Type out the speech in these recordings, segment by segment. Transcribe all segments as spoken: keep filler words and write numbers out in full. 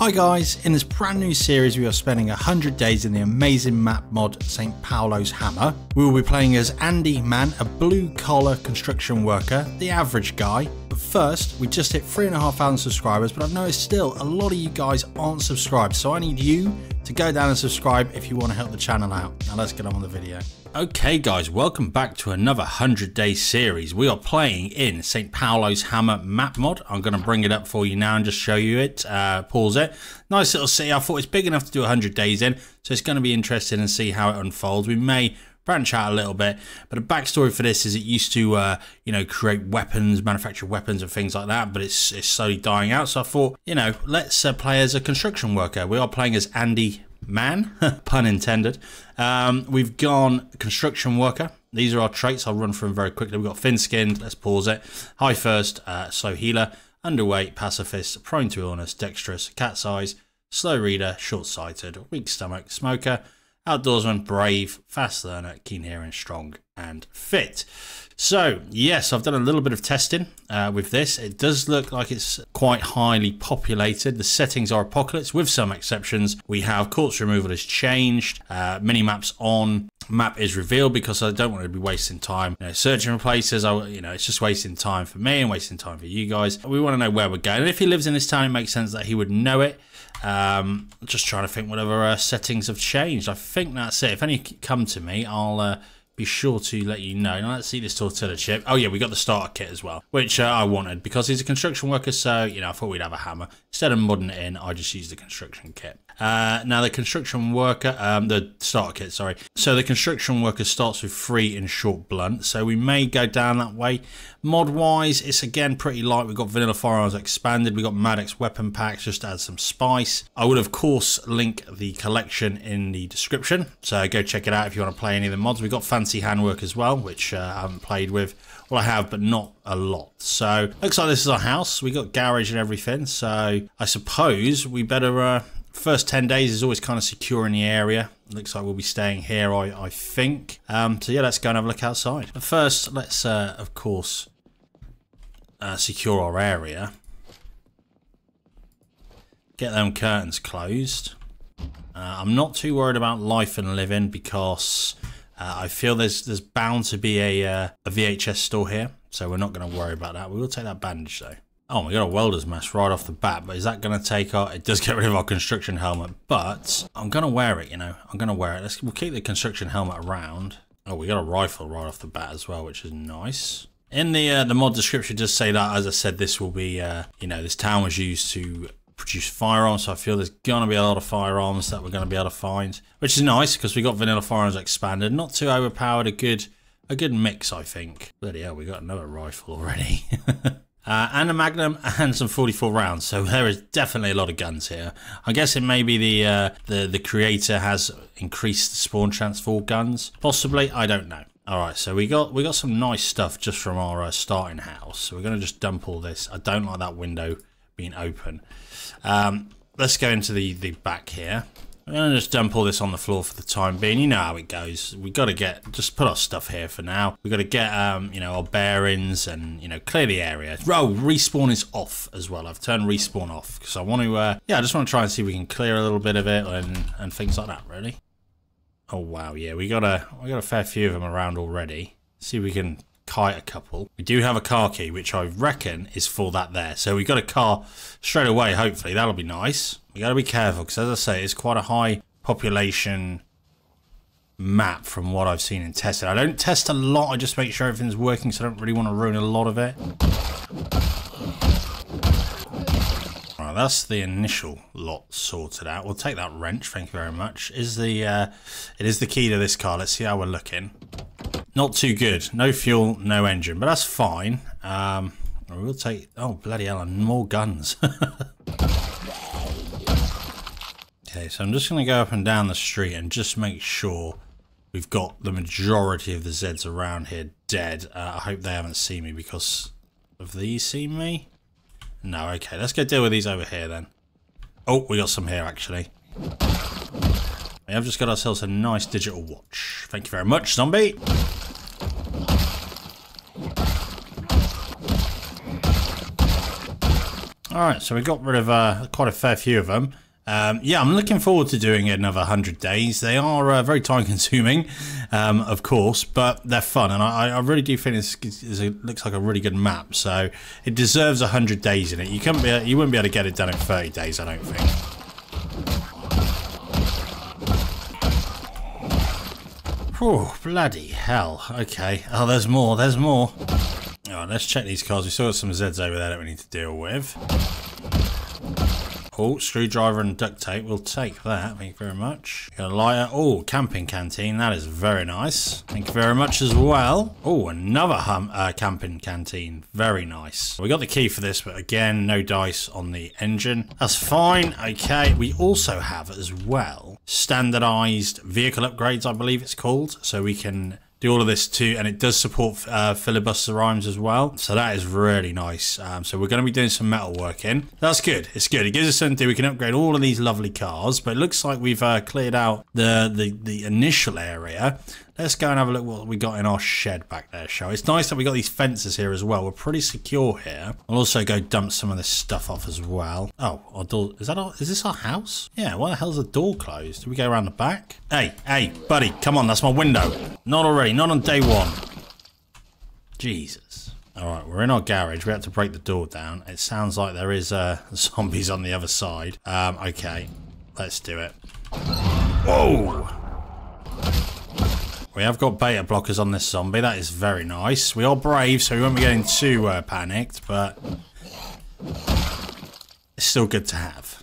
Hi guys, in this brand new series we are spending one hundred days in the amazing map mod Saint Paulo's Hammer. We will be playing as Andy Mann, a blue collar construction worker, the average guy. But first, we just hit three thousand five hundred subscribers, but I've noticed still a lot of you guys aren't subscribed, so I need you to go down and subscribe if you want to help the channel out. Now let's get on with the video. Okay guys, welcome back to another one hundred day series. We are playing in Saint Paulo's Hammer map mod. I'm going to bring it up for you now and just show you it, uh, pause it. Nice little city. I thought it's big enough to do one hundred days in, so it's going to be interesting and see how it unfolds. We may branch out a little bit, but a backstory for this is it used to, uh, you know, create weapons, manufacture weapons and things like that, but it's, it's slowly dying out. So I thought, you know, let's uh, play as a construction worker. We are playing as Andy Man, pun intended. Um, we've gone construction worker. These are our traits. I'll run through them very quickly. We've got thin skinned, let's pause it. High first, uh, slow healer, underweight, pacifist, prone to illness, dexterous, cat's eyes, slow reader, short sighted, weak stomach, smoker, outdoorsman, brave, fast learner, keen hearing, strong and fit. So yes, I've done a little bit of testing uh, with this. It does look like it's quite highly populated. The settings are apocalypse with some exceptions. We have corpse removal is changed, uh, mini maps on, map is revealed, because I don't want to be wasting time, you know, searching for places. I, you know, it's just wasting time for me and wasting time for you guys. We want to know where we're going, and if he lives in this town, it makes sense that he would know it. Um, just trying to think whatever uh, settings have changed. I think that's it. If any come to me, I'll uh, be sure to let you know. Now let's see this tortilla chip. Oh yeah, we got the starter kit as well, which uh, I wanted because he's a construction worker. So, you know, I thought we'd have a hammer. Instead of modding it in, I just used the construction kit. Uh, now the construction worker, um, the starter kit, sorry. So the construction worker starts with three and short blunt. So we may go down that way. Mod wise, it's again pretty light. We've got Vanilla Firearms Expanded. We've got Maddox weapon packs, just to add some spice. I will of course link the collection in the description, so go check it out if you want to play any of the mods. We've got Fancy Handwork as well, which uh, I haven't played with. Well, I have, but not a lot. So looks like this is our house. We got garage and everything. So I suppose we better, uh, first ten days is always kind of secure in the area. Looks like we'll be staying here, I, I think. Um, so yeah, let's go and have a look outside. But first, let's, uh, of course, uh, secure our area. Get them curtains closed. Uh, I'm not too worried about life and living because uh, I feel there's there's bound to be a, uh, a V H S store here. So we're not going to worry about that. We will take that bandage though. Oh, we got a welder's mask right off the bat, but is that going to take our... It does get rid of our construction helmet, but I'm going to wear it, you know. I'm going to wear it. Let's, we'll keep the construction helmet around. Oh, we got a rifle right off the bat as well, which is nice. In the uh, the mod description, just say that, as I said, this will be, uh, you know, this town was used to produce firearms, so I feel there's going to be a lot of firearms that we're going to be able to find, which is nice because we got Vanilla Firearms Expanded. Not too overpowered, a good, a good mix, I think. Bloody hell, we got another rifle already. Uh, and a magnum and some forty-four rounds, so there is definitely a lot of guns here. I guess it may be the uh, the the creator has increased the spawn chance for guns, possibly. I don't know. All right, so we got we got some nice stuff just from our uh, starting house. So we're gonna just dump all this. I don't like that window being open. Um, let's go into the the back here. I'm gonna just dump all this on the floor for the time being. You know how it goes. We gotta get, just put our stuff here for now. We gotta get, um, you know, our bearings and, you know, clear the area. Oh, respawn is off as well. I've turned respawn off because I want to, uh, yeah, I just want to try and see if we can clear a little bit of it and, and things like that, really. Oh, wow, yeah, we got a, we got a fair few of them around already. See if we can kite a couple. We do have a car key, which I reckon is for that there. So we got a car straight away, hopefully. That'll be nice. You got to be careful because, as I say, it's quite a high population map from what I've seen and tested. I don't test a lot. I just make sure everything's working, so I don't really want to ruin a lot of it. All right, that's the initial lot sorted out. We'll take that wrench. Thank you very much. Is the uh, it is the key to this car. Let's see how we're looking. Not too good. No fuel, no engine, but that's fine. Um, we'll take. Oh, bloody hell! And more guns. Okay, so I'm just going to go up and down the street and just make sure we've got the majority of the Zeds around here dead. Uh, I hope they haven't seen me because have these seen me? No, okay, let's go deal with these over here then. Oh, we got some here actually. We have just got ourselves a nice digital watch. Thank you very much, zombie. Alright, so we got rid of uh, quite a fair few of them. Um, yeah, I'm looking forward to doing another one hundred days. They are uh, very time consuming, um, of course, but they're fun. And I, I really do think this is a, looks like a really good map. So it deserves one hundred days in it. You, couldn't be, you wouldn't be able to get it done in thirty days, I don't think. Oh, bloody hell. Okay. Oh, there's more. There's more. All right, let's check these cars. We still got some Zeds over there that we need to deal with. Oh, screwdriver and duct tape. We'll take that. Thank you very much. Got a lighter. Oh, camping canteen. That is very nice. Thank you very much as well. Oh, another hum, uh, camping canteen. Very nice. We got the key for this, but again, no dice on the engine. That's fine. Okay. We also have as well standardized vehicle upgrades, I believe it's called. So we can do all of this too, and it does support uh, filibuster rhymes as well. So that is really nice. Um, so we're going to be doing some metal work in. That's good. It's good. It gives us something. We can upgrade all of these lovely cars, but it looks like we've uh, cleared out the, the, the initial area. Let's go and have a look what we got in our shed back there, shall we? It's nice that we got these fences here as well. We're pretty secure here. I'll also go dump some of this stuff off as well. Oh, our door. Is that our, is this our house? Yeah, why the hell's the door closed? Do we go around the back? Hey, hey, buddy, come on. That's my window. Not already. Not on day one. Jesus. All right, we're in our garage. We had to break the door down. It sounds like there is uh, zombies on the other side. Um, okay, let's do it. Whoa! We have got beta blockers on this zombie. That is very nice. We are brave, so we won't be getting too uh, panicked, but it's still good to have.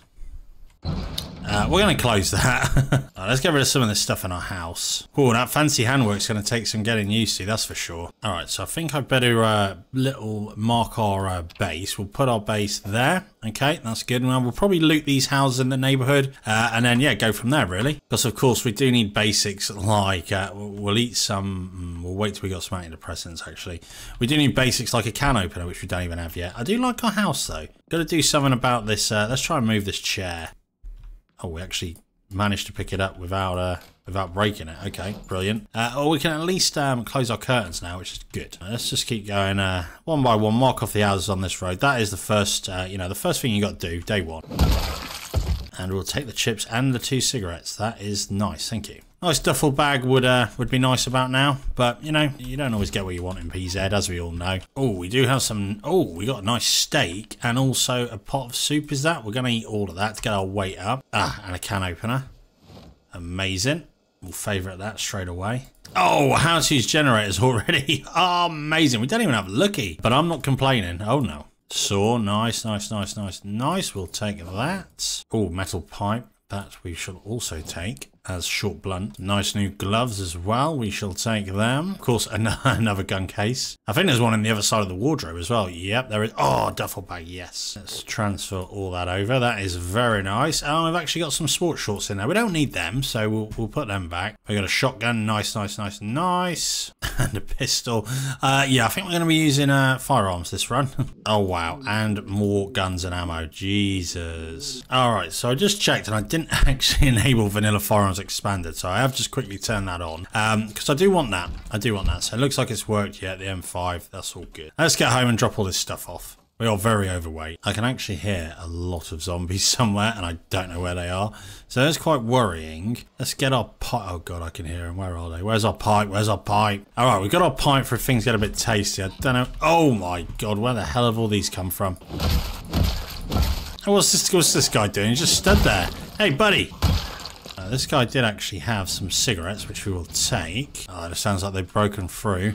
Uh, we're going to close that. Right, let's get rid of some of this stuff in our house. Oh, that fancy handwork's going to take some getting used to, that's for sure. All right, so I think I'd better uh, little mark our uh, base. We'll put our base there. Okay, that's good. Now, we'll probably loot these houses in the neighborhood uh, and then, yeah, go from there, really. Because, of course, we do need basics like uh, we'll eat some. We'll wait till we got some antidepressants, actually. We do need basics like a can opener, which we don't even have yet. I do like our house, though. Got to do something about this. Uh, let's try and move this chair. Oh, we actually managed to pick it up without uh, without breaking it. Okay, brilliant. Uh, or we can at least um, close our curtains now, which is good. Let's just keep going uh, one by one. Mark off the houses on this road. That is the first, uh, you know, the first thing you got to do, day one. And we'll take the chips and the two cigarettes. That is nice. Thank you. Nice duffel bag would uh, would be nice about now, but you know, you don't always get what you want in P Z, as we all know. Oh, we do have some. Oh, we got a nice steak and also a pot of soup. Is that we're gonna eat all of that to get our weight up? Ah, and a can opener. Amazing. We'll favourite that straight away. Oh, how to use generators already. Oh, amazing. We don't even have Lucky, but I'm not complaining. Oh no. Saw, nice, nice, nice, nice, nice. We'll take that. Oh, metal pipe. That we shall also take as short blunt. Nice new gloves as well. We shall take them. Of course, another gun case. I think there's one on the other side of the wardrobe as well. Yep, there is. Oh, duffel bag, yes. Let's transfer all that over. That is very nice. Oh, I've actually got some sports shorts in there. We don't need them, so we'll, we'll put them back. We got a shotgun. Nice, nice, nice, nice. And a pistol. Uh, yeah, I think we're going to be using uh, firearms this run. Oh, wow. And more guns and ammo. Jesus. All right, so I just checked and I didn't actually enable Vanilla Firearms Expanded, so I have just quickly turned that on because um, I do want that. I do want that. So it looks like it's worked yet. Yeah, the M five, that's all good. Let's get home and drop all this stuff off. We are very overweight. I can actually hear a lot of zombies somewhere, and I don't know where they are. So that's quite worrying. Let's get our pipe. Oh, God, I can hear them. Where are they? Where's our pipe? Where's our pipe? All right, we've got our pipe for things get a bit tasty. I don't know. Oh, my God. Where the hell have all these come from? Oh, what's this, what's this guy doing? He just stood there. Hey, buddy. Uh, this guy did actually have some cigarettes, which we will take. Oh, it sounds like they've broken through.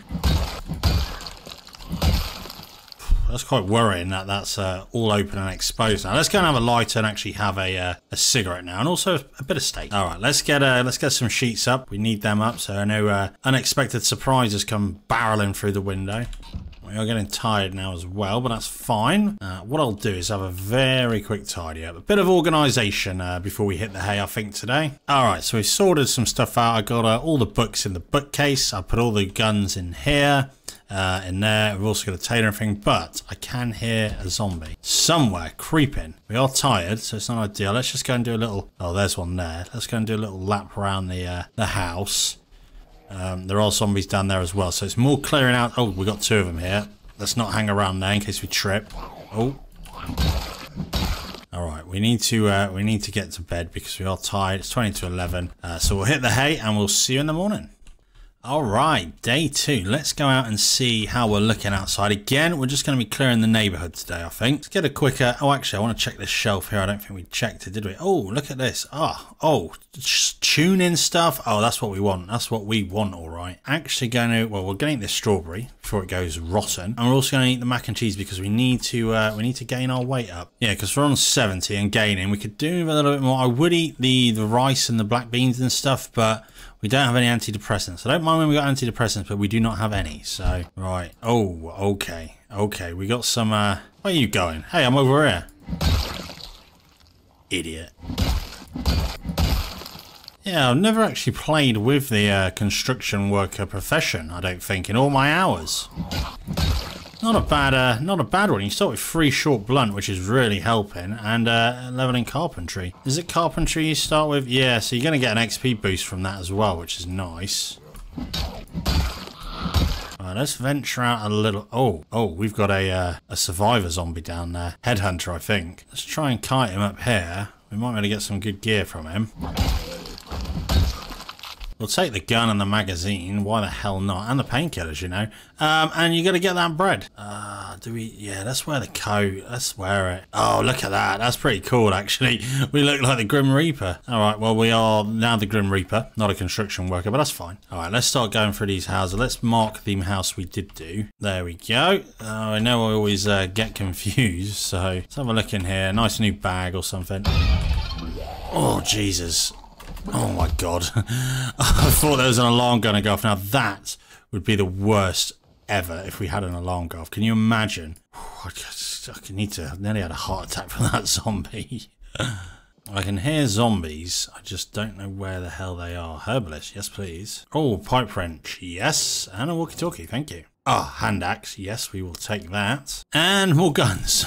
That's quite worrying that that's uh, all open and exposed now. Let's go and have a lighter and actually have a uh, a cigarette now, and also a bit of steak. All right, let's get uh, let's get some sheets up. We need them up, so no uh, unexpected surprises come barreling through the window. We are getting tired now as well, but that's fine. Uh, what I'll do is have a very quick tidy up, a bit of organisation uh, before we hit the hay, I think, today. All right, so we've sorted some stuff out. I got uh, all the books in the bookcase. I put all the guns in here. Uh, in there, we've also got a tailor and everything, but I can hear a zombie somewhere creeping. We are tired, so it's not ideal. Let's just go and do a little. Oh, there's one there. Let's go and do a little lap around the uh, the house. Um, there are zombies down there as well, so it's more clearing out. Oh, we got two of them here. Let's not hang around there in case we trip. Oh, All right, we need to uh, we need to get to bed because we are tired. It's twenty to eleven, uh, so we'll hit the hay and we'll see you in the morning. All right, day two. Let's go out and see how we're looking outside. Again, we're just going to be clearing the neighborhood today, I think. Let's get a quicker... Oh, actually, I want to check this shelf here. I don't think we checked it, did we? Oh, look at this. Oh, oh, tune-in stuff. Oh, that's what we want. That's what we want, all right. Actually going to... Well, we're going to eat this strawberry before it goes rotten. And we're also going to eat the mac and cheese because we need to uh, we need to gain our weight up. Yeah, because we're on seventy and gaining. We could do with a little bit more. I would eat the, the rice and the black beans and stuff, but... We don't have any antidepressants. I don't mind when we got antidepressants, but we do not have any. So, right. Oh, okay. Okay, we got some... Uh... Where are you going? Hey, I'm over here. Idiot. Yeah, I've never actually played with the uh, construction worker profession, I don't think, in all my hours. Not a bad uh, not a bad one. You start with three short blunt, which is really helping, and uh, leveling carpentry. Is it carpentry you start with? Yeah, so you're going to get an X P boost from that as well, which is nice. Right, let's venture out a little... Oh, oh, we've got a, uh, a survivor zombie down there. Headhunter, I think. Let's try and kite him up here. We might be able to get some good gear from him. We'll take the gun and the magazine. Why the hell not? And the painkillers, you know. Um, and you got to get that bread. Uh, do we? Yeah, let's wear the coat. Let's wear it. Oh, look at that. That's pretty cool, actually. We look like the Grim Reaper. All right, well, we are now the Grim Reaper, not a construction worker, but that's fine. All right, let's start going through these houses. Let's mark the house we did do. There we go. Uh, I know I always uh, get confused, so let's have a look in here. Nice new bag or something. Oh, Jesus. Oh my god. I thought there was an alarm going to go off. Now that would be the worst ever if we had an alarm go off. Can you imagine? Oh, I, just, I need to... I nearly had a heart attack from that zombie. I can hear zombies. I just don't know where the hell they are. Herbalist, yes please. Oh, pipe wrench, yes. And a walkie-talkie, thank you. Ah, oh, hand axe, yes, we will take that. And more guns.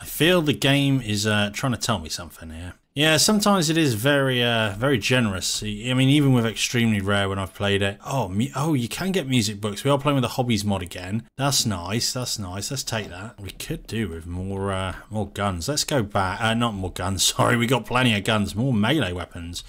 I feel the game is uh, trying to tell me something here. Yeah, sometimes it is very, uh, very generous. I mean, even with Extremely Rare when I've played it. Oh, mu oh, you can get music books. We are playing with the Hobbies mod again. That's nice. That's nice. Let's take that. We could do with more, uh, more guns. Let's go back. Uh, not more guns. Sorry, we got plenty of guns. More melee weapons.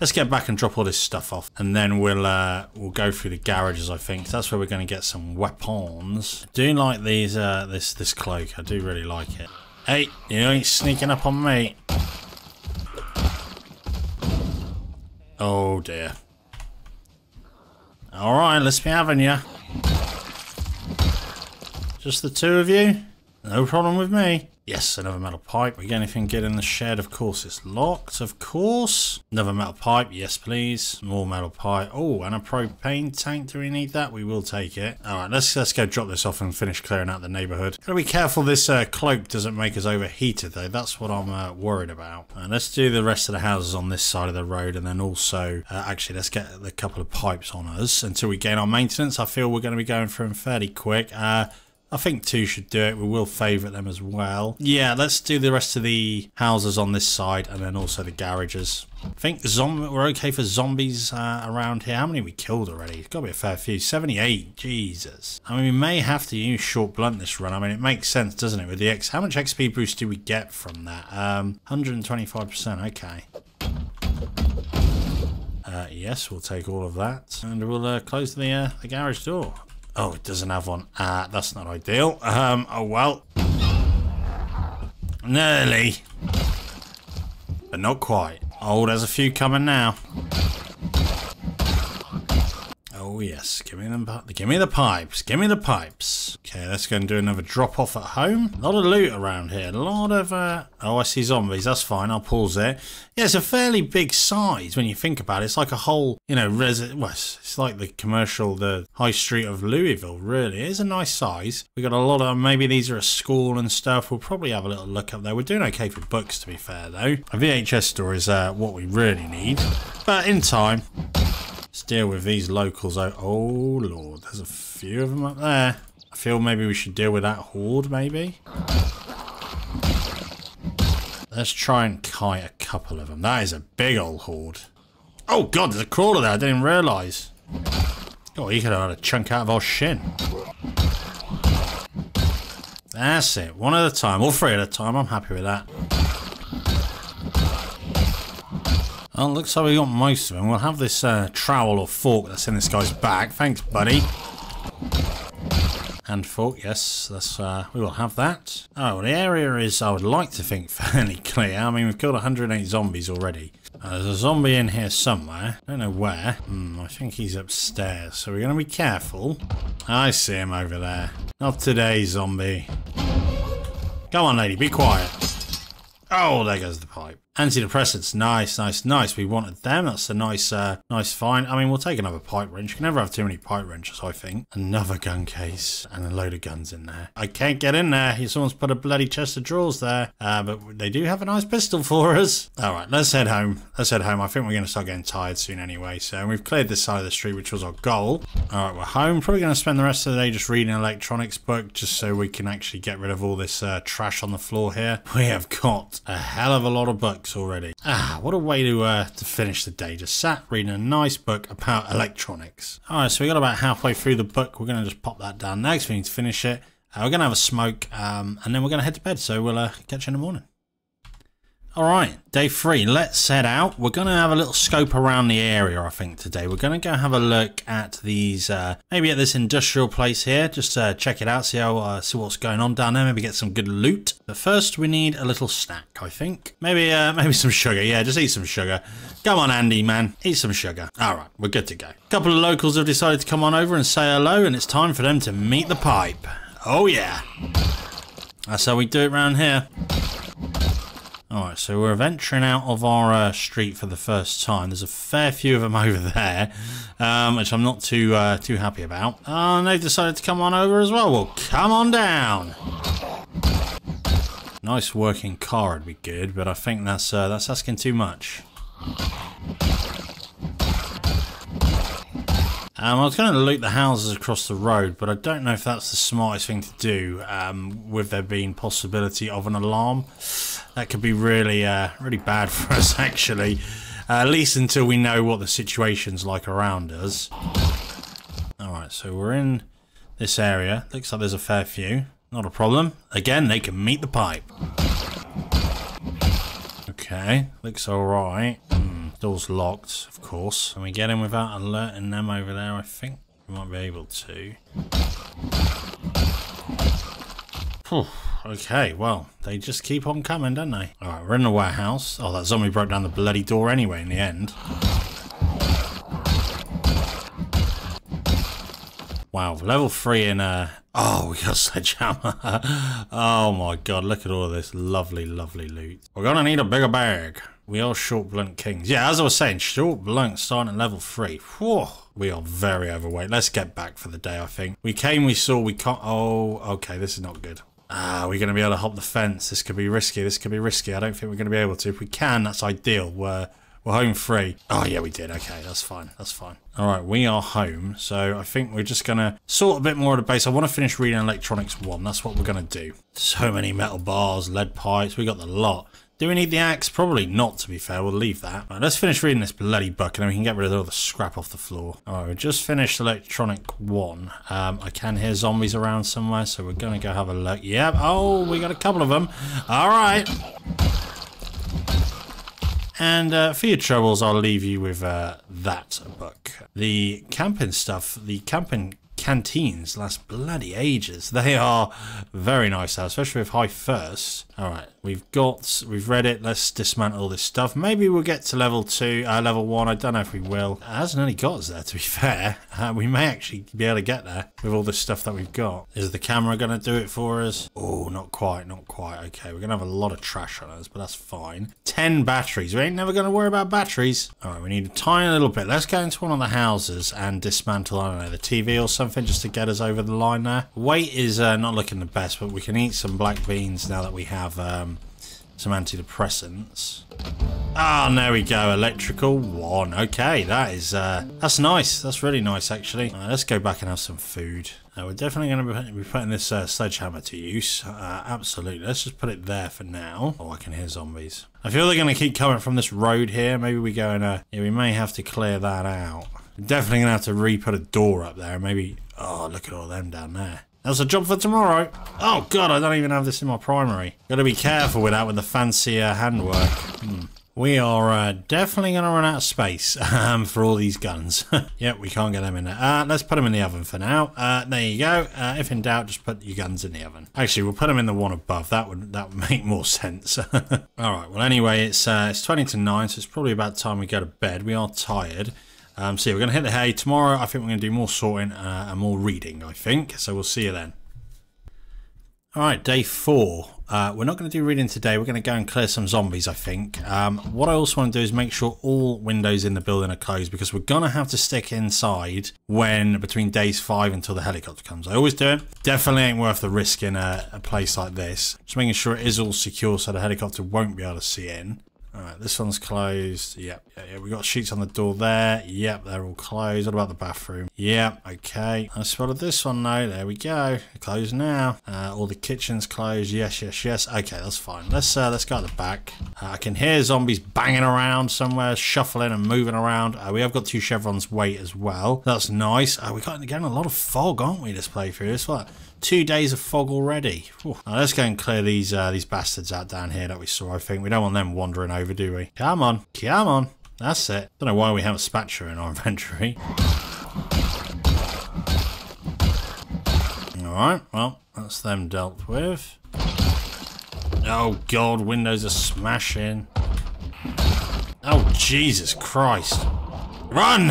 Let's get back and drop all this stuff off, and then we'll, uh, we'll go through the garages. I think that's where we're going to get some weapons. I do like these, uh, this, this cloak. I do really like it. Hey, you ain't sneaking up on me. Oh dear. All right, let's be having you. Just the two of you? No problem with me. Yes, another metal pipe. We get anything good in the shed? Of course, it's locked. Of course. Another metal pipe. Yes, please. More metal pipe. Oh, and a propane tank. Do we need that? We will take it. All right, let's let's go drop this off and finish clearing out the neighborhood. Gotta be careful this uh, cloak doesn't make us overheated, though. That's what I'm uh, worried about. Uh, let's do the rest of the houses on this side of the road, and then also, uh, actually, let's get a couple of pipes on us until we gain our maintenance. I feel we're going to be going through them fairly quick. Uh... I think two should do it. We will favourite them as well. Yeah, let's do the rest of the houses on this side and then also the garages. I think zombie, we're okay for zombies uh, around here. How many we killed already? It's got to be a fair few. seventy-eight. Jesus. I mean, we may have to use short blunt this run. I mean, it makes sense, doesn't it? With the X, how much X P boost do we get from that? Um, one hundred twenty-five percent. Okay. Uh, yes, we'll take all of that. And we'll uh, close the, uh, the garage door. Oh, it doesn't have one. Ah, uh, that's not ideal. Um, oh well. Nearly. But not quite. Oh, there's a few coming now. Oh yes, give me them, give me the pipes, give me the pipes. Okay, let's go and do another drop off at home. A lot of loot around here, a lot of, uh, oh I see zombies, that's fine, I'll pause there. Yeah, it's a fairly big size when you think about it, it's like a whole, you know, res well, it's like the commercial, the high street of Louisville, really. It is a nice size. We got a lot of, maybe these are a school and stuff, we'll probably have a little look up there. We're doing okay for books to be fair though. A V H S store is uh, what we really need, but in time. Let's deal with these locals. Oh, oh lord, there's a few of them up there. I feel maybe we should deal with that horde, maybe. Let's try and kite a couple of them. That is a big old horde. Oh god, there's a crawler there, I didn't even realise. Oh, he could have had a chunk out of our shin. That's it. One at a time, or three at a time. I'm happy with that. Oh, looks like we got most of them. We'll have this uh, trowel or fork that's in this guy's bag. Thanks, buddy. And fork, yes, that's, uh, we will have that. Oh, the area is, I would like to think, fairly clear. I mean, we've killed one hundred eight zombies already. Uh, there's a zombie in here somewhere. I don't know where. Hmm, I think he's upstairs, so we're going to be careful. I see him over there. Not today, zombie. Come on, lady, be quiet. Oh, there goes the pipe. Antidepressants, nice, nice, nice. We wanted them. That's a nice, uh, nice find. I mean, we'll take another pipe wrench. You can never have too many pipe wrenches, I think. Another gun case and a load of guns in there. I can't get in there. Someone's put a bloody chest of drawers there. Uh, but they do have a nice pistol for us. All right, let's head home. Let's head home. I think we're going to start getting tired soon anyway. So we've cleared this side of the street, which was our goal. All right, we're home. Probably going to spend the rest of the day just reading an electronics book, just so we can actually get rid of all this uh, trash on the floor here. We have got a hell of a lot of books already. Ah, what a way to uh, to finish the day. Just sat reading a nice book about electronics. Alright, so we got about halfway through the book. We're going to just pop that down next. We need to finish it. Uh, we're going to have a smoke um, and then we're going to head to bed. So we'll uh, catch you in the morning. Alright, day three. Let's head out. We're going to have a little scope around the area, I think, today. We're going to go have a look at these, uh, maybe at this industrial place here. Just uh, check it out, see, how, uh, see what's going on down there. Maybe get some good loot. But first, we need a little snack, I think. Maybe uh, maybe some sugar. Yeah, just eat some sugar. Come on, Andy, man. Eat some sugar. Alright, we're good to go. A couple of locals have decided to come on over and say hello, and it's time for them to meet the pipe. Oh, yeah. That's how we do it round here. Alright, so we're venturing out of our uh, street for the first time. There's a fair few of them over there, um, which I'm not too uh, too happy about. Oh, and they've decided to come on over as well. Well, come on down. Nice working car would be good, but I think that's uh, that's asking too much. Um, I was going to loot the houses across the road, but I don't know if that's the smartest thing to do, um, with there being possibility of an alarm. That could be really, uh, really bad for us, actually. Uh, at least until we know what the situation's like around us. Alright, so we're in this area. Looks like there's a fair few. Not a problem. Again, they can meet the pipe. Okay, looks alright. Door's locked, of course. Can we get in without alerting them over there? I think we might be able to. Whew. Okay, well, they just keep on coming, don't they? Alright, we're in the warehouse. Oh, that zombie broke down the bloody door anyway in the end. Wow, level three in a... Oh, we got sledgehammer. Oh my god, look at all this lovely, lovely loot. We're gonna need a bigger bag. We are short blunt kings. Yeah, as I was saying, short blunt starting at level three. Whoa, we are very overweight. Let's get back for the day, I think. We came, we saw, we can't... Oh, okay, this is not good. Ah, we're going to be able to hop the fence. This could be risky. This could be risky. I don't think we're going to be able to. If we can, that's ideal. We're, we're home free. Oh, yeah, we did. Okay, that's fine. That's fine. All right, we are home. So I think we're just going to sort a bit more of the base. I want to finish reading electronics one. That's what we're going to do. So many metal bars, lead pipes. We got the lot. Do we need the axe? Probably not, to be fair. We'll leave that. Right, let's finish reading this bloody book and then we can get rid of all the scrap off the floor. Alright, we just finished electronic one. Um, I can hear zombies around somewhere, so we're going to go have a look. Yep. Oh, we got a couple of them. Alright. And uh, for your troubles, I'll leave you with uh, that book. The camping stuff, the camping... canteens last bloody ages. They are very nice now, especially with high first. All right, we've got, we've read it. Let's dismantle all this stuff. Maybe we'll get to level two, uh, level one. I don't know if we will. It hasn't only got us there, to be fair. Uh, we may actually be able to get there with all this stuff that we've got. Is the camera going to do it for us? Oh, not quite, not quite. Okay, we're going to have a lot of trash on us, but that's fine. ten batteries. We ain't never going to worry about batteries. All right, we need a tiny little bit. Let's go into one of the houses and dismantle, I don't know, the T V or something. Just to get us over the line there. Weight is uh, not looking the best, but we can eat some black beans now that we have um, some antidepressants. Ah, oh, there we go. Electrical one. Okay, that is uh, that's nice. That's really nice, actually. Uh, let's go back and have some food. Uh, we're definitely going to be putting this uh, sledgehammer to use. Uh, absolutely. Let's just put it there for now. Oh, I can hear zombies. I feel they're going to keep coming from this road here. Maybe we go and uh, yeah, we may have to clear that out. Definitely gonna have to re-put a door up there. Maybe. Oh, look at all them down there. That's a job for tomorrow. Oh god, I don't even have this in my primary. Gotta be careful with that with the fancy uh, handwork. Hmm. We are uh, definitely going to run out of space um, for all these guns. Yep, we can't get them in there. Uh, let's put them in the oven for now. Uh, there you go. Uh, if in doubt, just put your guns in the oven. Actually, we'll put them in the one above. That would that would make more sense. All right. Well, anyway, it's uh, it's twenty to nine, so it's probably about time we go to bed. We are tired. Um, so yeah, we're going to hit the hay tomorrow. I think we're going to do more sorting uh, and more reading. I think so. We'll see you then. All right, day four. Uh, we're not going to do reading today. We're going to go and clear some zombies, I think. Um, what I also want to do is make sure all windows in the building are closed, because we're going to have to stick inside when between days five until the helicopter comes. I always do it. Definitely ain't worth the risk in a, a place like this. Just making sure it is all secure so the helicopter won't be able to see in. All right, this one's closed. Yep, yeah, yeah, we got sheets on the door there. Yep, they're all closed. What about the bathroom? Yep, okay. I spotted this one though. There we go. Closed now. Uh, all the kitchen's closed. Yes, yes, yes. Okay, that's fine. Let's uh, let's go to the back. Uh, I can hear zombies banging around somewhere, shuffling and moving around. Uh, we have got two chevrons weight as well. That's nice. Uh, we got again a lot of fog, aren't we? This playthrough. It's like two days of fog already. Now, let's go and clear these uh, these bastards out down here that we saw. I think we don't want them wandering over. Over, do we? Come on, come on. That's it. Don't know why we have a spatula in our inventory. Alright, well, that's them dealt with. Oh god, windows are smashing. Oh Jesus Christ. Run!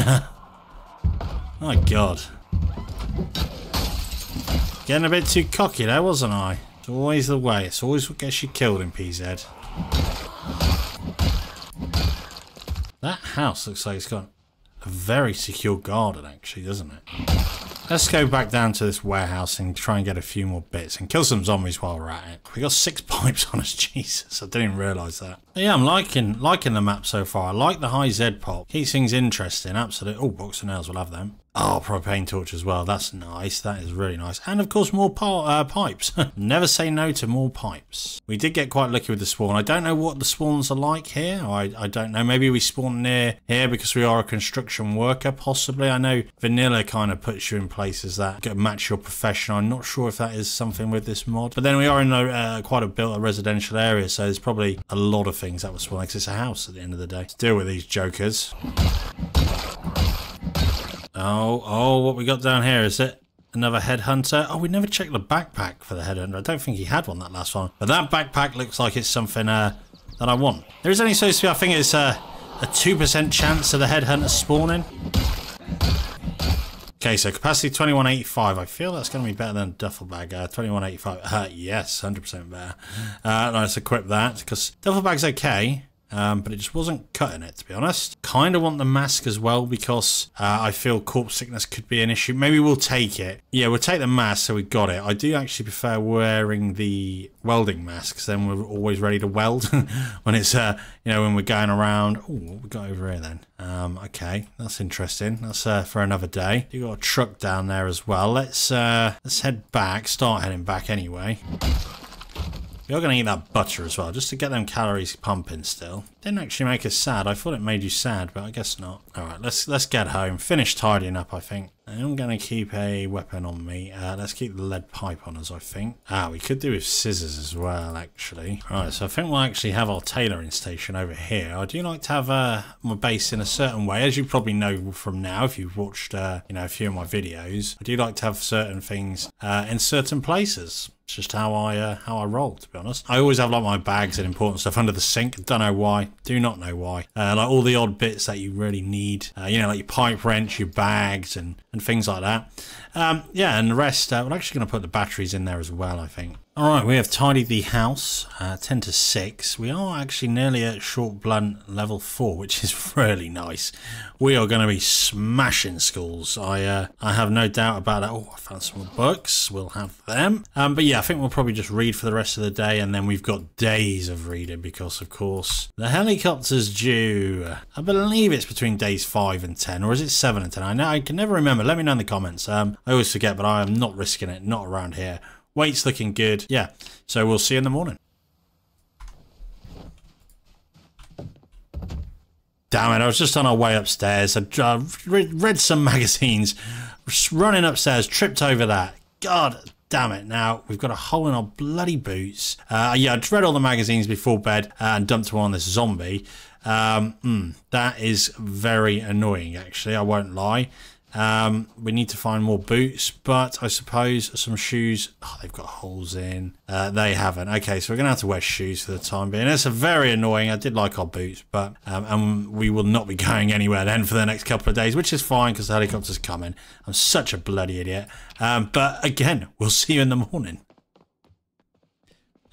My god. Getting a bit too cocky there, wasn't I? It's always the way. It's always what gets you killed in P Z. That house looks like it's got a very secure garden, actually, doesn't it? Let's go back down to this warehouse and try and get a few more bits and kill some zombies while we're at it. We got six pipes on us, Jesus! I didn't even realise that. But yeah, I'm liking liking the map so far. I like the high Z pop. Keeps things interesting. Absolute. Oh, box of nails. We'll have them. Oh, propane torch as well. That's nice. That is really nice. And of course, more uh, pipes. Never say no to more pipes. We did get quite lucky with the spawn. I don't know what the spawns are like here. I, I don't know. Maybe we spawn near here because we are a construction worker, possibly. I know Vanilla kind of puts you in places that match your profession. I'm not sure if that is something with this mod. But then we are in a, uh, quite a built a residential area, so there's probably a lot of things that will spawn because it's a house at the end of the day. Let's deal with these jokers. Oh, oh, what we got down here, is it another headhunter? Oh, we never checked the backpack for the headhunter. I don't think he had one that last one. But that backpack looks like it's something uh, that I want. There is only supposed to be, I think it's uh, a two percent chance of the headhunter spawning. Okay, so capacity twenty-one eighty-five. I feel that's going to be better than duffel bag. Uh, twenty-one eighty-five. Uh, yes, one hundred percent better. Uh, let's equip that because duffel bag's okay. Um, but it just wasn't cutting it, to be honest. Kind of want the mask as well because uh, I feel corpse sickness could be an issue. Maybe we'll take it. Yeah, we'll take the mask so we got it. I do actually prefer wearing the welding mask because then we're always ready to weld when it's, uh, you know, when we're going around. Oh, what we got over here then? Um, okay, that's interesting. That's uh, for another day. You got a truck down there as well. Let's uh, let's head back. Start heading back anyway. You're going to eat that butter as well, just to get them calories pumping still. Didn't actually make us sad. I thought it made you sad, but I guess not. All right, let's let's get home. Finish tidying up, I think. I'm going to keep a weapon on me. Uh, let's keep the lead pipe on us, I think. Ah, we could do with scissors as well, actually. All right, so I think we'll actually have our tailoring station over here. I do like to have uh, my base in a certain way, as you probably know from now if you've watched uh, you know, a few of my videos. I do like to have certain things uh, in certain places. It's just how I uh, how I roll, to be honest. I always have like my bags and important stuff under the sink. Don't know why. Do not know why. Uh, like all the odd bits that you really need. Uh, you know, like your pipe wrench, your bags, and and things like that. Um, yeah, and the rest, uh, we're actually going to put the batteries in there as well, I think. Alright, we have tidied the house, uh, ten to six. We are actually nearly at Short Blunt level four, which is really nice. We are going to be smashing schools. I uh, I have no doubt about that. Oh, I found some books. We'll have them. Um, but yeah, I think we'll probably just read for the rest of the day, and then we've got days of reading because, of course, the helicopter's due. I believe it's between days five and ten, or is it seven and ten? I, know, I can never remember. Let me know in the comments. Um, I always forget, but I am not risking it. Not around here. Weight's looking good. Yeah, so we'll see you in the morning. Damn it, I was just on our way upstairs. I uh, read some magazines. Running upstairs, tripped over that. God damn it, now we've got a hole in our bloody boots. Uh, yeah, I read all the magazines before bed and dumped one on this zombie. Um, mm, that is very annoying, actually, I won't lie. Um, we need to find more boots, but I suppose some shoes. Oh, they've got holes in. Uh, they haven't. Okay, so we're going to have to wear shoes for the time being. It's a very annoying. I did like our boots, but um, and we will not be going anywhere then for the next couple of days, which is fine because the helicopter's coming. I'm such a bloody idiot. Um, but again, we'll see you in the morning.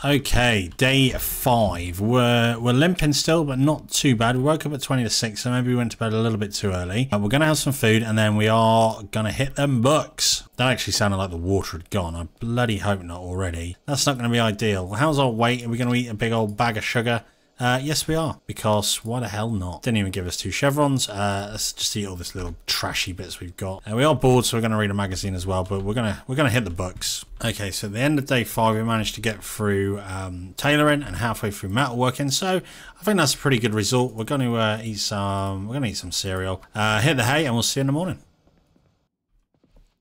Okay, day five. We're, we're limping still, but not too bad. We woke up at twenty to six, so maybe we went to bed a little bit too early. Uh, we're going to have some food, and then we are going to hit them books. That actually sounded like the water had gone. I bloody hope not already. That's not going to be ideal. How's our weight? Are we going to eat a big old bag of sugar? Uh, yes, we are, because why the hell not? Didn't even give us two chevrons. Uh, let's just eat all this little trashy bits we've got. Uh, we are bored, so we're going to read a magazine as well, but we're going to we're going to hit the books. Okay, so at the end of day five, we managed to get through um, tailoring and halfway through metalworking, so I think that's a pretty good result. We're going to uh, eat some. We're going to eat some cereal. Uh, hit the hay, and we'll see you in the morning.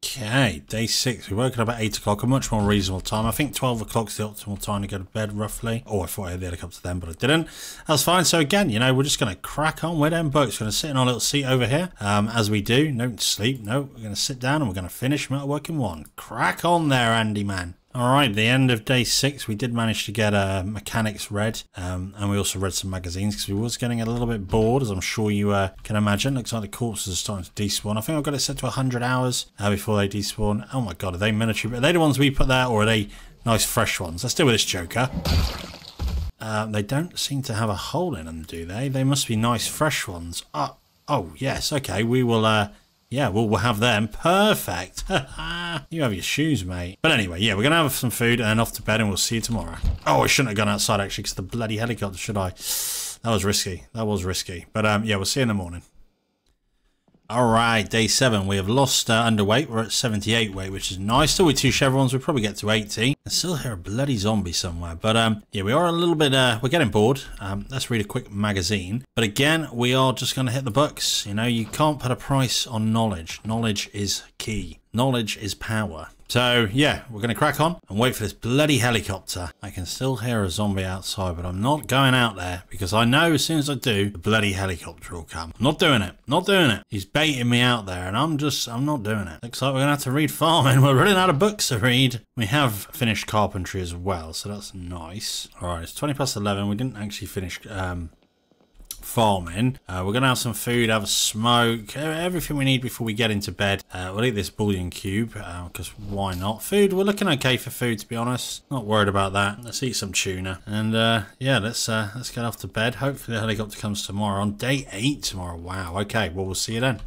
Okay, day six. We woke up at eight o'clock, a much more reasonable time. I think twelve o'clock's the optimal time to go to bed, roughly. Oh, I thought I had the helicopter then, but I didn't. That's fine. So again, you know, we're just going to crack on with them books. We're going to sit in our little seat over here, um, as we do. No sleep. No, we're going to sit down and we're going to finish metalworking one. Crack on there, Andy Mann. All right, the end of day six, we did manage to get a mechanics read, um, and we also read some magazines because we was getting a little bit bored, as I'm sure you uh, can imagine. Looks like the corpses are starting to despawn. I think I've got it set to one hundred hours uh, before they despawn. Oh my God, are they military? Are they the ones we put there, or are they nice fresh ones? Let's deal with this joker. Um, they don't seem to have a hole in them, do they? They must be nice fresh ones. Oh, oh yes, okay, we will... Uh, Yeah, we'll, we'll have them. Perfect. You have your shoes, mate. But anyway, yeah, we're going to have some food and off to bed, and we'll see you tomorrow. Oh, I shouldn't have gone outside, actually, because the bloody helicopter, should I? That was risky. That was risky. But um, yeah, we'll see you in the morning. All right, day seven. We have lost uh, underweight. We're at seventy-eight weight, which is nice. Still with two chevrons, we'll probably get to eighty. I still hear a bloody zombie somewhere. But um, yeah, we are a little bit, uh, we're getting bored. Um, let's read a quick magazine. But again, we are just going to hit the books. You know, you can't put a price on knowledge. Knowledge is key. Knowledge is power. So yeah, we're going to crack on and wait for this bloody helicopter. I can still hear a zombie outside, but I'm not going out there because I know as soon as I do, the bloody helicopter will come. I'm not doing it. Not doing it. He's baiting me out there and I'm just, I'm not doing it. Looks like we're going to have to read farming. We're running out of books to read. We have finished carpentry as well, so that's nice. All right, it's twenty past eleven. We didn't actually finish um, farming. Uh, we're going to have some food, have a smoke, everything we need before we get into bed. Uh, we'll eat this bouillon cube, because uh, why not? Food, we're looking okay for food, to be honest. Not worried about that. Let's eat some tuna. And uh, yeah, let's uh, let's get off to bed. Hopefully the helicopter comes tomorrow on day eight tomorrow. Wow, okay, well, we'll see you then.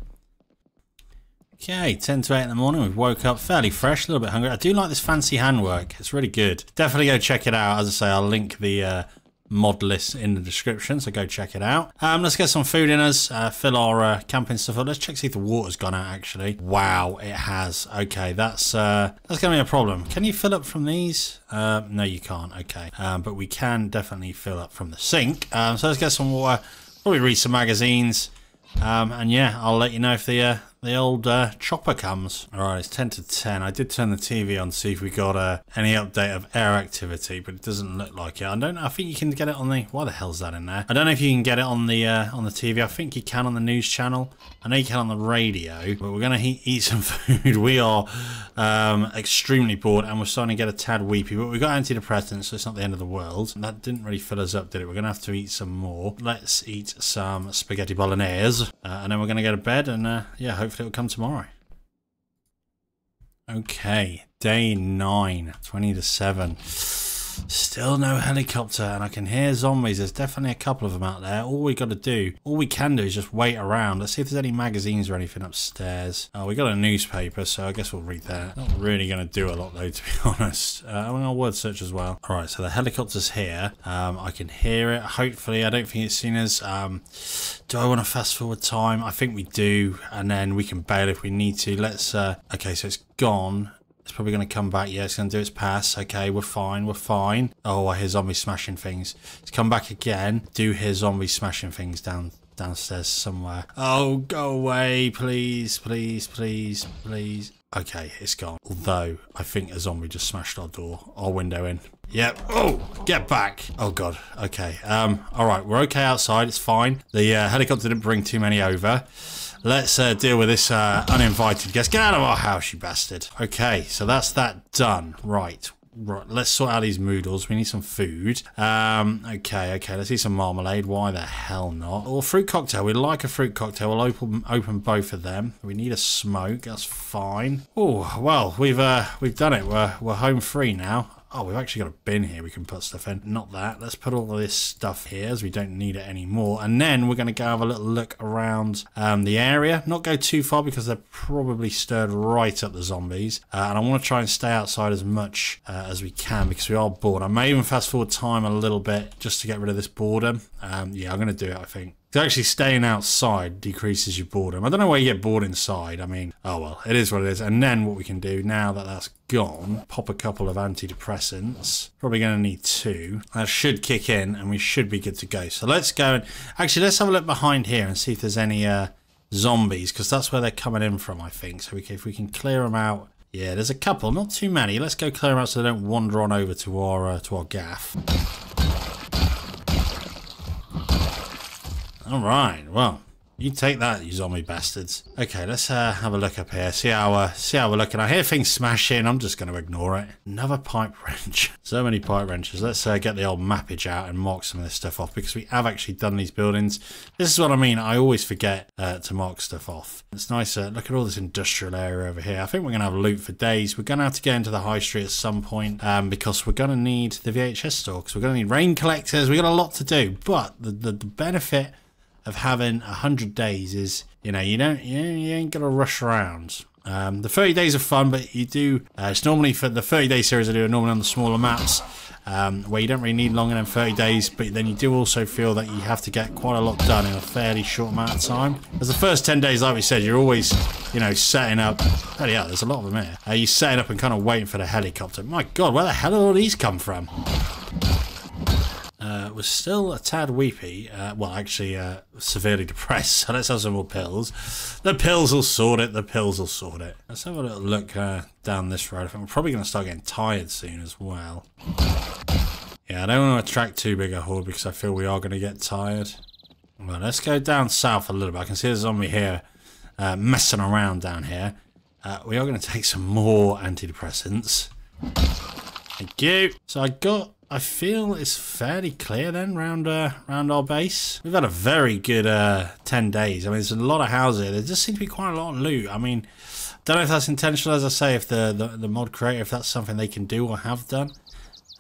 Okay, ten to eight in the morning, we've woke up fairly fresh, a little bit hungry. I do like this fancy handwork. It's really good. Definitely go check it out. As I say, I'll link the... Uh, mod list in the description, so go check it out. Um let's get some food in us, uh fill our uh, camping stuff up. Let's check, see if the water's gone out. Actually, wow, it has. Okay, that's uh that's gonna be a problem. Can you fill up from these? Uh, no, you can't. Okay, um but we can definitely fill up from the sink. Um so let's get some water, probably read some magazines, um and yeah, I'll let you know if the uh the old uh, chopper comes. All right, it's ten to ten. I did turn the T V on to see if we got uh, any update of air activity, but it doesn't look like it. I don't. I think you can get it on the. Why the hell's that in there? I don't know if you can get it on the uh, on the T V. I think you can on the news channel. I know you can on the radio. But we're gonna he eat some food. We are um, extremely bored, and we're starting to get a tad weepy. But we got antidepressants, so it's not the end of the world. And that didn't really fill us up, did it? We're gonna have to eat some more. Let's eat some spaghetti bolognese, uh, and then we're gonna go to bed. And uh, yeah, hopefully. Hopefully it'll come tomorrow. Okay, day nine, twenty to seven. Still no helicopter, and I can hear zombies. There's definitely a couple of them out there. All we got to do, all we can do is just wait around. Let's see if there's any magazines or anything upstairs. Oh, we got a newspaper, so I guess we'll read that. Not really going to do a lot, though, to be honest. Uh, I'm going to word search as well. All right, so the helicopter's here. Um, I can hear it. Hopefully, I don't think it's seen as... Um, do I want to fast forward time? I think we do, and then we can bail if we need to. Let's... Uh, okay, so it's gone. It's probably going to come back. Yeah, it's going to do its pass. Okay, we're fine. We're fine. Oh, I hear zombies smashing things. It's come back again. Do hear zombies smashing things down downstairs somewhere. Oh, go away, please, please, please, please. Okay, it's gone. Although, I think a zombie just smashed our door, our window in. Yep. Oh, get back. Oh, God. Okay. Um. All right, we're okay outside. It's fine. The uh, helicopter didn't bring too many over. Let's uh, deal with this uh, uninvited guest. Get out of our house, you bastard. Okay, so that's that done. Right. Right, let's sort out these noodles. We need some food. Um, okay, okay, let's eat some marmalade. Why the hell not? Or fruit cocktail. We'd like a fruit cocktail. We'll open open both of them. We need a smoke. That's fine. Oh, well, we've uh, we've done it. We're we're home free now. Oh, we've actually got a bin here we can put stuff in. Not that. Let's put all of this stuff here as we don't need it anymore. And then we're going to go have a little look around um, the area. Not go too far because they're probably stirred right up, the zombies. Uh, and I want to try and stay outside as much uh, as we can because we are bored. I may even fast forward time a little bit just to get rid of this boredom. Um, yeah, I'm going to do it, I think. So actually staying outside decreases your boredom. I don't know where you get bored inside. I mean, oh well, it is what it is. And then what we can do now that that's gone, pop a couple of antidepressants. Probably going to need two. That should kick in and we should be good to go. So let's go and actually let's have a look behind here and see if there's any uh, zombies, because that's where they're coming in from, I think. So we can, if we can clear them out. Yeah, there's a couple, not too many. Let's go clear them out so they don't wander on over to our uh, to our gaff. All right, well, you take that, you zombie bastards. Okay, let's uh, have a look up here, see how, uh, see how we're looking. I hear things smashing, I'm just going to ignore it. Another pipe wrench. So many pipe wrenches. Let's uh, get the old mappage out and mark some of this stuff off, because we have actually done these buildings. This is what I mean, I always forget uh, to mark stuff off. It's nicer. Look at all this industrial area over here. I think we're going to have loot for days. We're going to have to get into the high street at some point, um, because we're going to need the V H S store, because we're going to need rain collectors. We've got a lot to do, but the, the, the benefit of having a hundred days is, you know, you don't you, you ain't gonna rush around. Um the thirty days are fun, but you do uh, it's normally for the thirty day series I do, normally on the smaller maps, um where you don't really need longer than thirty days, but then you do also feel that you have to get quite a lot done in a fairly short amount of time. As the first ten days, like we said, you're always, you know, setting up. Oh yeah, there's a lot of them here. Uh, you're setting up and kind of waiting for the helicopter. My God, where the hell did all these come from? Uh, was still a tad weepy, uh, well actually uh, severely depressed, so let's have some more pills. The pills will sort it, the pills will sort it. Let's have a little look uh, down this road. I think we're probably going to start getting tired soon as well. Yeah, I don't want to attract too big a horde because I feel we are going to get tired. Well, let's go down south a little bit. I can see a zombie here uh, messing around down here. Uh, we are going to take some more antidepressants. Thank you. So I got... I feel it's fairly clear then round uh, round our base. We've had a very good uh, ten days. I mean, there's a lot of houses here. There just seems to be quite a lot of loot. I mean, don't know if that's intentional, as I say, if the, the, the mod creator, if that's something they can do or have done.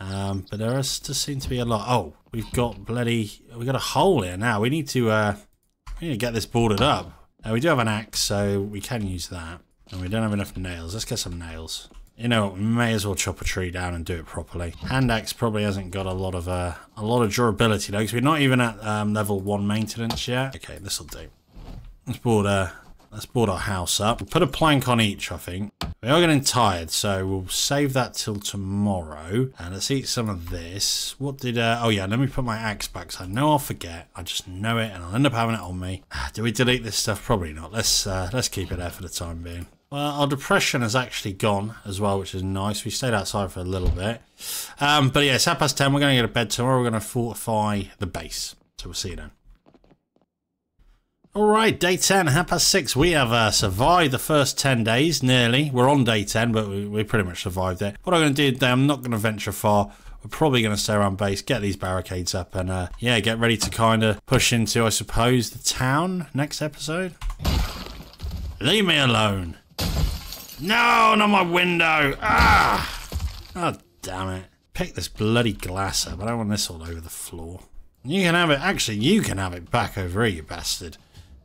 Um, but there is, just seems to be a lot. Oh, we've got bloody, we've got a hole here now. We need to, uh, we need to get this boarded up. Uh, we do have an axe, so we can use that. And we don't have enough nails. Let's get some nails. You know, we may as well chop a tree down and do it properly. Hand axe probably hasn't got a lot of uh, a lot of durability though, because we're not even at um, level one maintenance yet. Okay, this will do. Let's board uh, let's board our house up. We'll put a plank on each, I think. We are getting tired, so we'll save that till tomorrow. And let's eat some of this. What did? Uh, oh yeah, let me put my axe back. So I know I'll forget. I just know it, and I'll end up having it on me. Do we delete this stuff? Probably not. Let's uh, let's keep it there for the time being. Well, our depression has actually gone as well, which is nice. We stayed outside for a little bit. Um, but yeah, it's half past ten. We're going to go to bed tomorrow. We're going to fortify the base. So we'll see you then. All right, day ten, half past six. We have uh, survived the first ten days, nearly. We're on day ten, but we, we pretty much survived it. What I'm going to do today, I'm not going to venture far. We're probably going to stay around base, get these barricades up, and uh, yeah, get ready to kind of push into, I suppose, the town next episode. Leave me alone. No, not my window! Ah! Oh, damn it. Pick this bloody glass up. I don't want this all over the floor. You can have it. Actually, you can have it back over here, you bastard.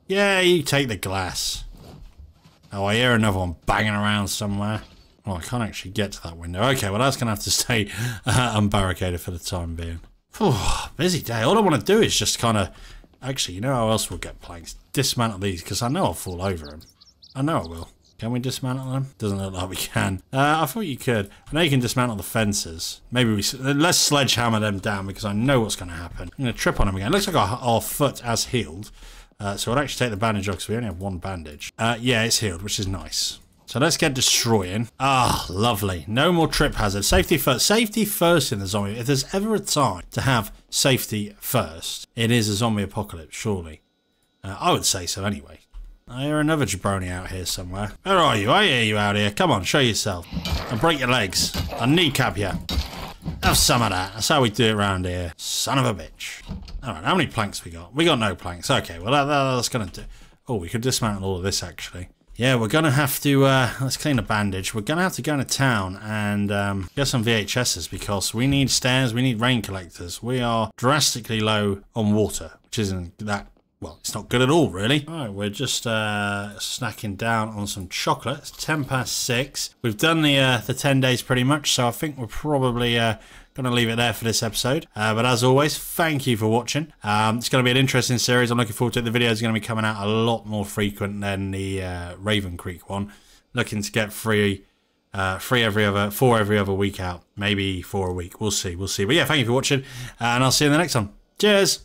Yeah, you take the glass. Oh, I hear another one banging around somewhere. Oh, I can't actually get to that window. Okay, well, that's going to have to stay uh, unbarricaded for the time being. Oh, busy day. All I want to do is just kind of... Actually, you know how else we'll get planks? Dismantle these, because I know I'll fall over them. I know I will. Can we dismantle them? Doesn't look like we can. Uh, I thought you could. I know you can dismantle the fences. Maybe we... Let's sledgehammer them down because I know what's going to happen. I'm going to trip on them again. It looks like our, our foot has healed. Uh, so I'll actually take the bandage off because we only have one bandage. Uh, yeah, it's healed, which is nice. So let's get destroying. Ah, lovely. No more trip hazards. Safety first. Safety first in the zombie. If there's ever a time to have safety first, it is a zombie apocalypse, surely. Uh, I would say so anyway. I hear another jabroni out here somewhere. Where are you? I hear you out here. Come on, show yourself. And break your legs. I kneecap you. Have some of that. That's how we do it round here. Son of a bitch. Alright, how many planks we got? We got no planks. Okay, well, that, that, that's going to do. Oh, we could dismantle all of this, actually. Yeah, we're going to have to, uh, let's clean the bandage. We're going to have to go into town and um, get some V H Ss because we need stairs, we need rain collectors. We are drastically low on water, which isn't that, well, it's not good at all, really. All right, we're just uh, snacking down on some chocolate. It's ten past six. We've done the, uh, the ten days pretty much, so I think we're probably... Uh, Gonna leave it there for this episode, uh, but as always, thank you for watching. Um, it's gonna be an interesting series. I'm looking forward to it. The video is gonna be coming out a lot more frequent than the uh, Raven Creek one. Looking to get free, uh, free every other, four every other week out, maybe four a week. We'll see, we'll see. But yeah, thank you for watching, and I'll see you in the next one. Cheers.